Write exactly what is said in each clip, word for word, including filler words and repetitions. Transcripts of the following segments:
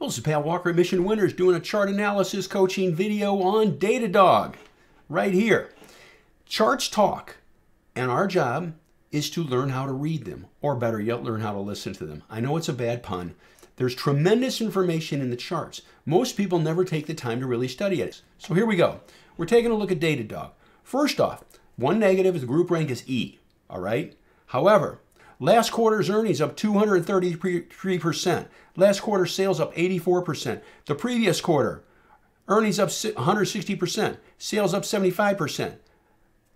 Well, this is Pat Walker, Mission Winners, doing a chart analysis coaching video on Datadog right here. Charts talk, and our job is to learn how to read them, or better yet, learn how to listen to them. I know it's a bad pun. There's tremendous information in the charts. Most people never take the time to really study it. So here we go. We're taking a look at Datadog. First off, one negative is the group rank is E, all right? However, last quarter's earnings up two hundred thirty-three percent. Last quarter sales up eighty-four percent. The previous quarter, earnings up one hundred sixty percent. Sales up seventy-five percent.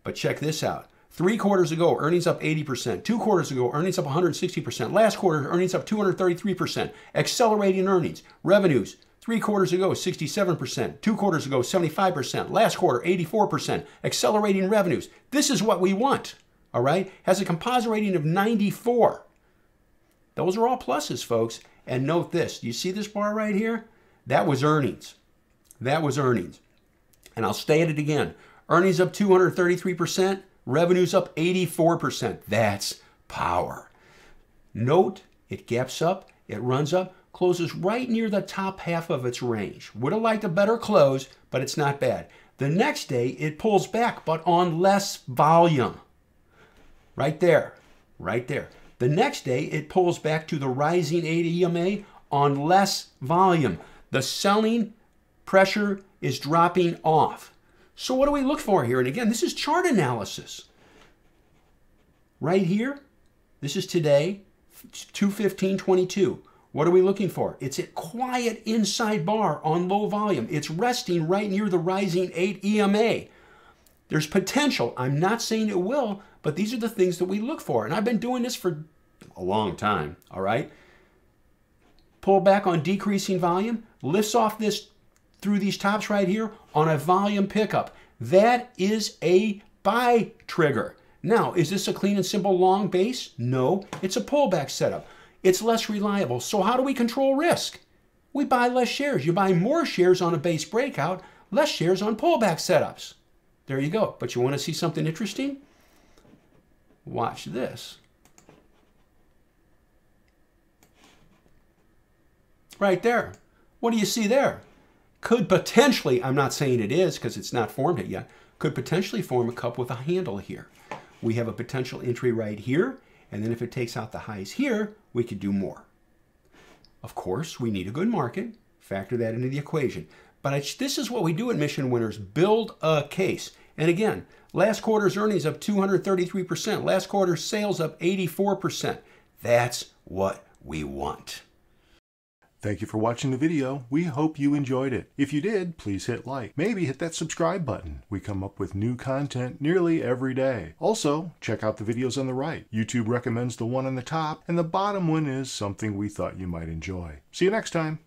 But check this out. Three quarters ago, earnings up eighty percent. Two quarters ago, earnings up one hundred sixty percent. Last quarter, earnings up two hundred thirty-three percent. Accelerating earnings. Revenues, three quarters ago, sixty-seven percent. Two quarters ago, seventy-five percent. Last quarter, eighty-four percent. Accelerating revenues. This is what we want. All right, has a composite rating of ninety-four. Those are all pluses, folks. And note this, you see this bar right here? That was earnings. That was earnings. And I'll state it again. Earnings up two hundred thirty-three percent, revenues up eighty-four percent. That's power. Note, it gaps up, it runs up, closes right near the top half of its range. Would have liked a better close, but it's not bad. The next day, it pulls back, but on less volume. Right there, right there. The next day, it pulls back to the rising E M A on less volume. The selling pressure is dropping off. So what do we look for here? And again, this is chart analysis. Right here, this is today, two fifteen twenty-two. What are we looking for? It's a quiet inside bar on low volume. It's resting right near the rising eight E M A. There's potential. I'm not saying it will, but these are the things that we look for. And I've been doing this for a long time, all right? Pull back on decreasing volume, lifts off this through these tops right here on a volume pickup. That is a buy trigger. Now, is this a clean and simple long base? No, it's a pullback setup. It's less reliable. So how do we control risk? We buy less shares. You buy more shares on a base breakout, less shares on pullback setups. There you go. But you want to see something interesting? Watch this. Right there. What do you see there? Could potentially, I'm not saying it is because it's not formed it yet, could potentially form a cup with a handle here. We have a potential entry right here, and then if it takes out the highs here, we could do more. Of course, we need a good market. Factor that into the equation. But I, this is what we do at Mission Winners, build a case. And again, last quarter's earnings up two hundred thirty-three percent. Last quarter's sales up eighty-four percent. That's what we want. Thank you for watching the video. We hope you enjoyed it. If you did, please hit like. Maybe hit that subscribe button. We come up with new content nearly every day. Also, check out the videos on the right. YouTube recommends the one on the top, and the bottom one is something we thought you might enjoy. See you next time.